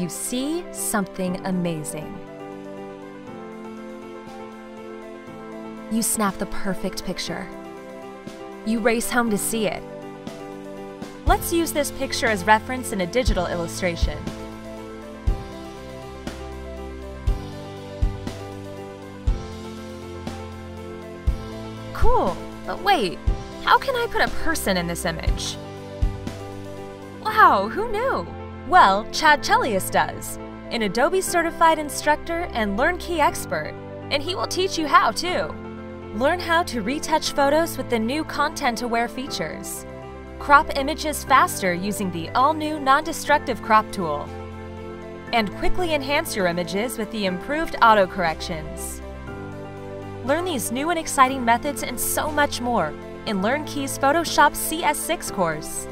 you see something amazing. You snap the perfect picture. You race home to see it. Let's use this picture as reference in a digital illustration. Cool, but wait, how can I put a person in this image? Wow, who knew? Well, Chad Chellius does, an Adobe certified instructor and LearnKey expert, and he will teach you how too. Learn how to retouch photos with the new Content-Aware features. Crop images faster using the all-new Non-Destructive Crop Tool. And quickly enhance your images with the improved auto-corrections. Learn these new and exciting methods and so much more in LearnKey's Photoshop CS6 course.